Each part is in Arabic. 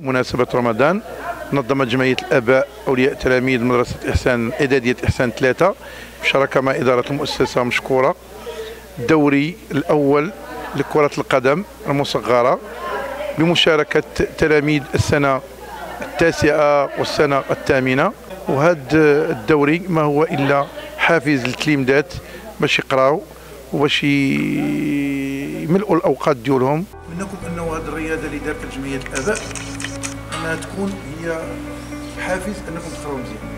مناسبة رمضان نظمت جمعية الآباء أولياء تلاميذ مدرسة إحسان إعدادية إحسان 3 بشراكة مع إدارة المؤسسة مشكورة الدوري الأول لكرة القدم المصغرة بمشاركة تلاميذ السنة التاسعة والسنة الثامنة. وهذا الدوري ما هو إلا حافز للتلميذات باش يقراو وباش يملؤوا الأوقات ديالهم. منكم أن هذه الرياضة اللي دارت جمعية الآباء أنها تكون هي حافز أنكم تقراو مزيان.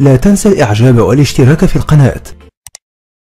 لا تنسى الإعجاب والاشتراك في القناة.